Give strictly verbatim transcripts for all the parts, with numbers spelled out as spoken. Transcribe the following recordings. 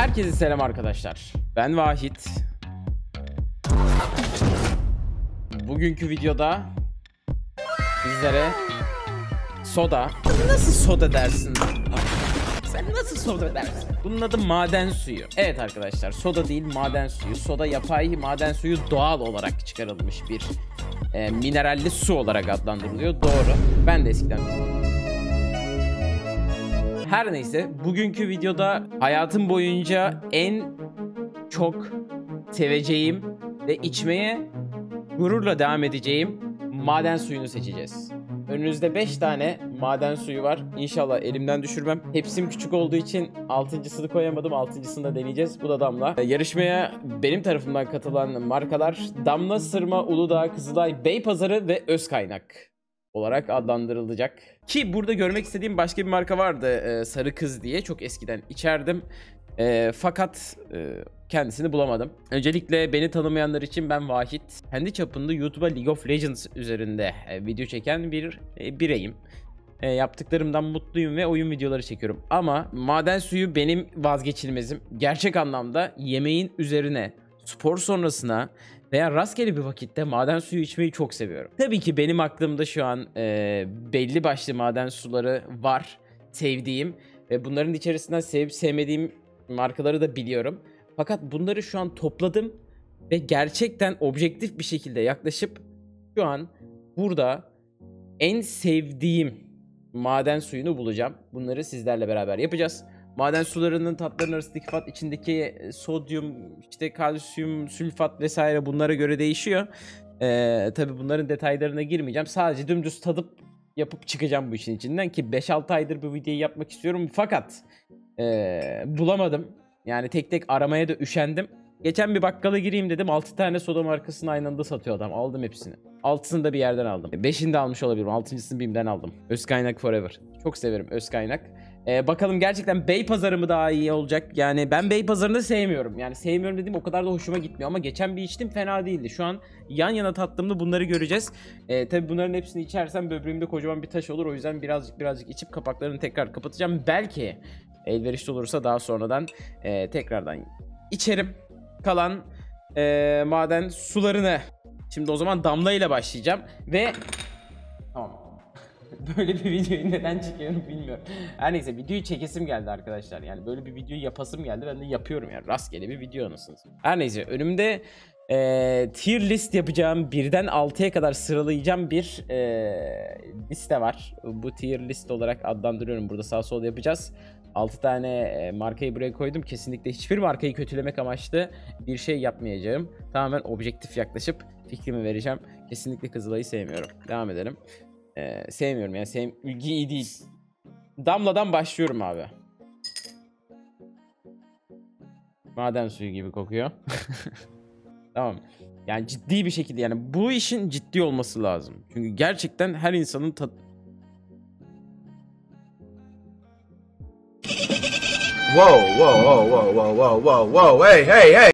Herkese selam arkadaşlar. Ben Vahit. Bugünkü videoda sizlere soda. Nasıl soda dersin? Sen nasıl soda dersin? Bunun adı maden suyu. Evet arkadaşlar, soda değil maden suyu. Soda yapay maden suyu, doğal olarak çıkarılmış bir e, mineralli su olarak adlandırılıyor. Doğru. Ben de eskiden bilmiyordum. Her neyse, bugünkü videoda hayatım boyunca en çok seveceğim ve içmeye gururla devam edeceğim maden suyunu seçeceğiz. Önünüzde beş tane maden suyu var. İnşallah elimden düşürmem. Hepsim küçük olduğu için altıncısını koyamadım. altıncısını da deneyeceğiz. Bu da Damla. Yarışmaya benim tarafımdan katılan markalar Damla, Sırma, Uludağ, Kızılay, Beypazarı ve Özkaynak olarak adlandırılacak. Ki burada görmek istediğim başka bir marka vardı, ee, Sarı Kız diye. Çok eskiden içerdim. Ee, fakat e, kendisini bulamadım. Öncelikle beni tanımayanlar için ben Vahit. Kendi çapında YouTube'a League of Legends üzerinde e, video çeken bir e, bireyim. E, yaptıklarımdan mutluyum ve oyun videoları çekiyorum. Ama maden suyu benim vazgeçilmezim. Gerçek anlamda yemeğin üzerine, spor sonrasına veya rastgele bir vakitte maden suyu içmeyi çok seviyorum. Tabii ki benim aklımda şu an e, belli başlı maden suları var, sevdiğim ve bunların içerisinden sevip sevmediğim markaları da biliyorum. Fakat bunları şu an topladım ve gerçekten objektif bir şekilde yaklaşıp şu an burada en sevdiğim maden suyunu bulacağım. Bunları sizlerle beraber yapacağız. Maden sularının tatların arasındaki fat, içindeki sodyum, işte kalsiyum, sülfat vesaire bunlara göre değişiyor. Ee, tabii bunların detaylarına girmeyeceğim. Sadece dümdüz tadıp yapıp çıkacağım bu işin içinden ki beş altı aydır bu videoyu yapmak istiyorum. Fakat ee, bulamadım. Yani tek tek aramaya da üşendim. Geçen bir bakkala gireyim dedim. altı tane soda markasını aynı anda satıyor adam. Aldım hepsini. altısını da bir yerden aldım. beşini de almış olabilirim. altıncısını BİM'den aldım. Özkaynak forever. Çok severim Özkaynak. Ee, bakalım gerçekten Beypazarı mı daha iyi olacak? Yani ben Beypazarı'nı sevmiyorum. Yani sevmiyorum dediğim o kadar da hoşuma gitmiyor. Ama geçen bir içtim, fena değildi. Şu an yan yana tattığımda bunları göreceğiz. Ee, tabii bunların hepsini içersem böbreğimde kocaman bir taş olur. O yüzden birazcık birazcık içip kapaklarını tekrar kapatacağım. Belki elverişli olursa daha sonradan e, tekrardan içerim kalan e, maden sularını. Şimdi o zaman Damla ile başlayacağım ve tamam. Böyle bir videoyu neden çekiyorum bilmiyorum. Her neyse, videoyu çekesim geldi arkadaşlar. Yani böyle bir videoyu yapasım geldi. Ben de yapıyorum yani. Rastgele bir video anasınız. Her neyse, önümde e, tier list yapacağım. Birden altıya kadar sıralayacağım bir e, liste var. Bu tier list olarak adlandırıyorum. Burada sağ sol yapacağız. altı tane markayı buraya koydum. Kesinlikle hiçbir markayı kötülemek amaçlı bir şey yapmayacağım. Tamamen objektif yaklaşıp fikrimi vereceğim. Kesinlikle Kızılay'ı sevmiyorum. Devam edelim. Ee, sevmiyorum yani, sev ilgi iyi değil. Damla'dan başlıyorum abi. Maden suyu gibi kokuyor. Tamam. Yani ciddi bir şekilde, yani bu işin ciddi olması lazım. Çünkü gerçekten her insanın tat... Wow wow wow wow wow wow wow wow hey hey hey.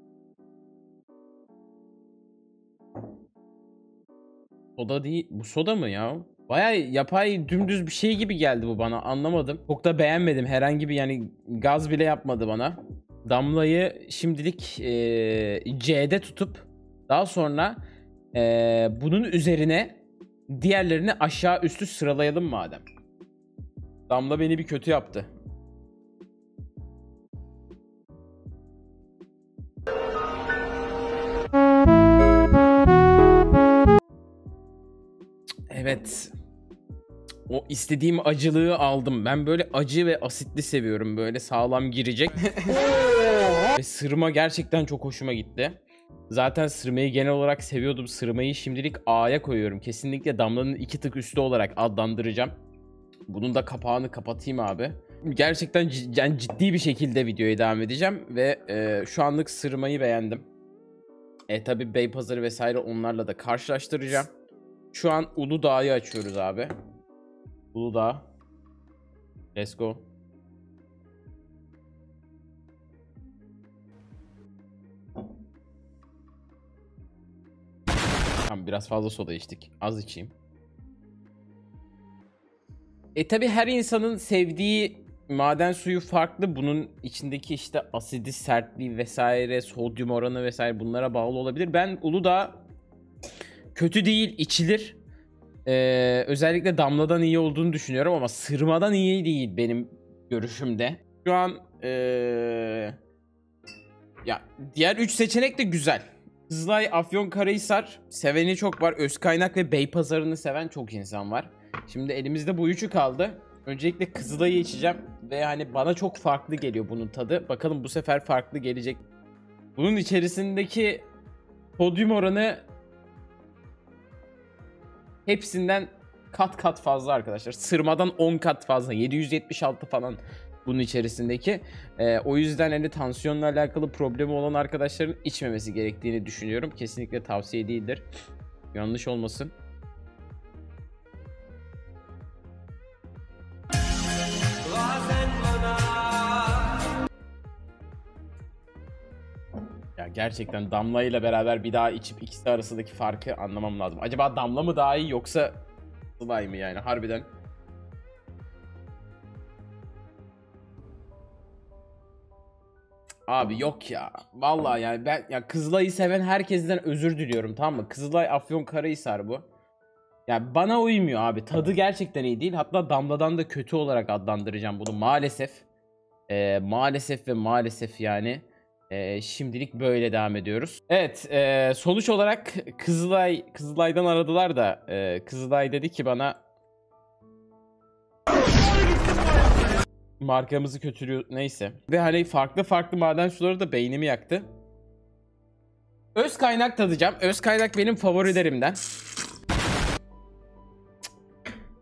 Soda değil, bu soda mı ya? Bayağı yapay dümdüz bir şey gibi geldi bu bana, anlamadım. Çok da beğenmedim, herhangi bir yani gaz bile yapmadı bana. Damla'yı şimdilik ee, C'de tutup daha sonra ee, bunun üzerine diğerlerini aşağı üstü sıralayalım madem. Damla beni bir kötü yaptı. Evet, o istediğim acılığı aldım. Ben böyle acı ve asitli seviyorum, böyle sağlam girecek. Ve Sırma gerçekten çok hoşuma gitti. Zaten Sırma'yı genel olarak seviyordum. Sırma'yı şimdilik A'ya koyuyorum. Kesinlikle Damla'nın iki tık üstü olarak adlandıracağım. Bunun da kapağını kapatayım abi. Gerçekten ciddi bir şekilde videoya devam edeceğim ve e, şu anlık Sırma'yı beğendim. E tabi Beypazarı vesaire, onlarla da karşılaştıracağım. Şu an Uludağ'ı açıyoruz abi. Uludağ. Let's go. Tamam, biraz fazla soda içtik. Az içeyim. E tabi her insanın sevdiği maden suyu farklı. Bunun içindeki işte asidi, sertliği vesaire, sodyum oranı vesaire bunlara bağlı olabilir. Ben Uludağ kötü değil, içilir. Ee, özellikle Damla'dan iyi olduğunu düşünüyorum ama Sırma'dan iyi değil benim görüşümde. Şu an ee, ya diğer üç seçenek de güzel. Kızılay, Afyonkarahisar seveni çok var. Özkaynak ve Beypazarı'nı seven çok insan var. Şimdi elimizde bu üçü kaldı. Öncelikle Kızılay'ı içeceğim ve hani bana çok farklı geliyor bunun tadı. Bakalım bu sefer farklı gelecek. Bunun içerisindeki sodyum oranı hepsinden kat kat fazla arkadaşlar. Sırmadan on kat fazla. yedi yüz yetmiş altı falan bunun içerisindeki. Ee, o yüzden hani tansiyonla alakalı problemi olan arkadaşların içmemesi gerektiğini düşünüyorum. Kesinlikle tavsiye değildir. Yanlış olmasın. Ya gerçekten Damla ile beraber bir daha içip ikisi arasındaki farkı anlamam lazım. Acaba Damla mı daha iyi yoksa Kızılay mı yani harbiden? Abi yok ya. Vallahi yani ben ya Kızılay'ı seven herkesten özür diliyorum, tamam mı? Kızılay, Afyonkarahisar bu. Ya bana uymuyor abi. Tadı gerçekten iyi değil. Hatta Damla'dan da kötü olarak adlandıracağım bunu maalesef. Ee, maalesef ve maalesef yani. Ee, şimdilik böyle devam ediyoruz. Evet, e, sonuç olarak Kızılay Kızılay'dan aradılar da e, Kızılay dedi ki bana markamızı kötülüyor neyse. Ve hani farklı farklı maden suları da beynimi yaktı. Özkaynak tadacağım. Özkaynak benim favorilerimden.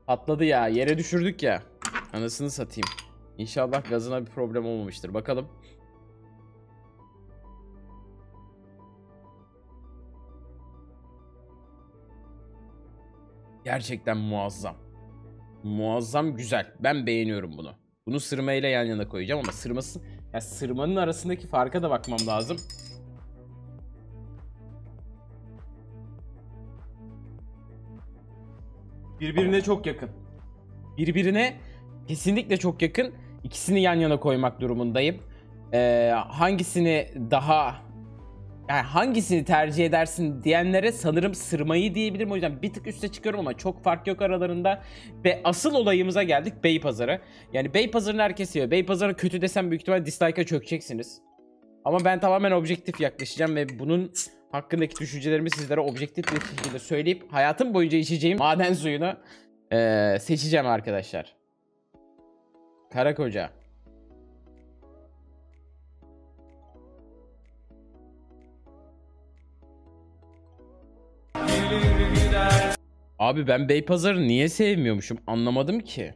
Patladı ya, yere düşürdük ya. Anasını satayım. İnşallah gazına bir problem olmamıştır. Bakalım. Gerçekten muazzam. Muazzam güzel. Ben beğeniyorum bunu. Bunu Sırma ile yan yana koyacağım ama sırması, yani Sırmanın arasındaki farka da bakmam lazım. Birbirine çok yakın. Birbirine kesinlikle çok yakın. İkisini yan yana koymak durumundayım. Ee, hangisini daha... Yani hangisini tercih edersin diyenlere sanırım Sırmayı diyebilirim. O yüzden bir tık üste çıkıyorum ama çok fark yok aralarında. Ve asıl olayımıza geldik, Beypazarı. Yani Beypazarı'nı herkes seviyor. Beypazarı kötü desem büyük ihtimalle dislike'a çökeceksiniz. Ama ben tamamen objektif yaklaşacağım ve bunun hakkındaki düşüncelerimi sizlere objektif bir şekilde söyleyip hayatım boyunca içeceğim maden suyunu ee, seçeceğim arkadaşlar. Karakoca. Abi ben Beypazarı niye sevmiyormuşum anlamadım ki.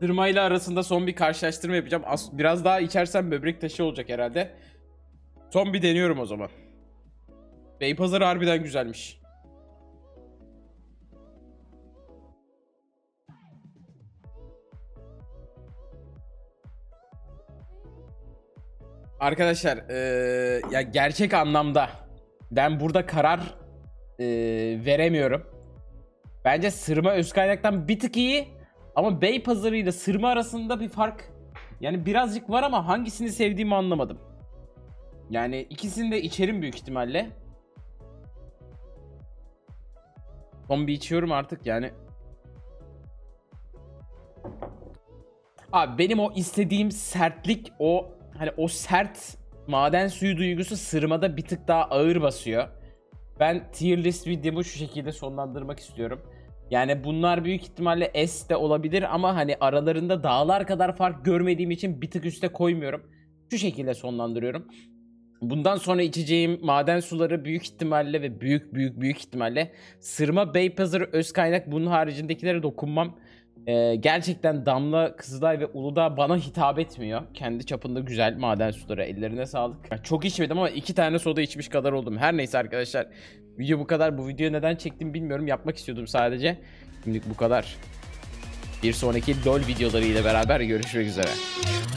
Sırma ile arasında son bir karşılaştırma yapacağım. As biraz daha içersem böbrek taşı olacak herhalde. Son bir deniyorum o zaman. Beypazarı harbiden güzelmiş. Arkadaşlar ee, ya gerçek anlamda ben burada karar e, veremiyorum. Bence Sırma Özkaynak'tan bir tık iyi ama Beypazarı ile Sırma arasında bir fark yani birazcık var ama hangisini sevdiğimi anlamadım. Yani ikisini de içerim büyük ihtimalle. Son bir içiyorum artık yani. Abi benim o istediğim sertlik, o hani o sert maden suyu duygusu Sırma'da bir tık daha ağır basıyor. Ben tier list videomu şu şekilde sonlandırmak istiyorum. Yani bunlar büyük ihtimalle S de olabilir ama hani aralarında dağlar kadar fark görmediğim için bir tık üste koymuyorum. Şu şekilde sonlandırıyorum. Bundan sonra içeceğim maden suları büyük ihtimalle ve büyük büyük büyük ihtimalle Sırma, Beypazarı, Özkaynak, bunun haricindekilere dokunmam. Ee, gerçekten Damla, Kızılay ve Uludağ bana hitap etmiyor. Kendi çapında güzel maden suları, ellerine sağlık. Yani çok içmedim ama iki tane soda içmiş kadar oldum. Her neyse arkadaşlar, video bu kadar. Bu videoyu neden çektim bilmiyorum, yapmak istiyordum sadece. Şimdilik bu kadar. Bir sonraki LOL videoları ile beraber görüşmek üzere.